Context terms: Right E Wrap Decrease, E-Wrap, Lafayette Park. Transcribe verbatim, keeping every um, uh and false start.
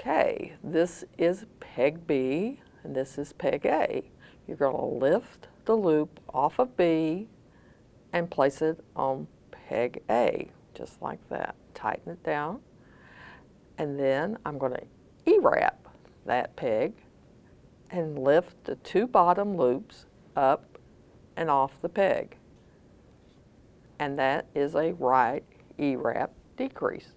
okay, this is peg B and this is peg A. You're going to lift the loop off of B and place it on peg A, just like that. Tighten it down, and then I'm going to E-wrap that peg and lift the two bottom loops up and off the peg. And that is a right E-wrap decrease.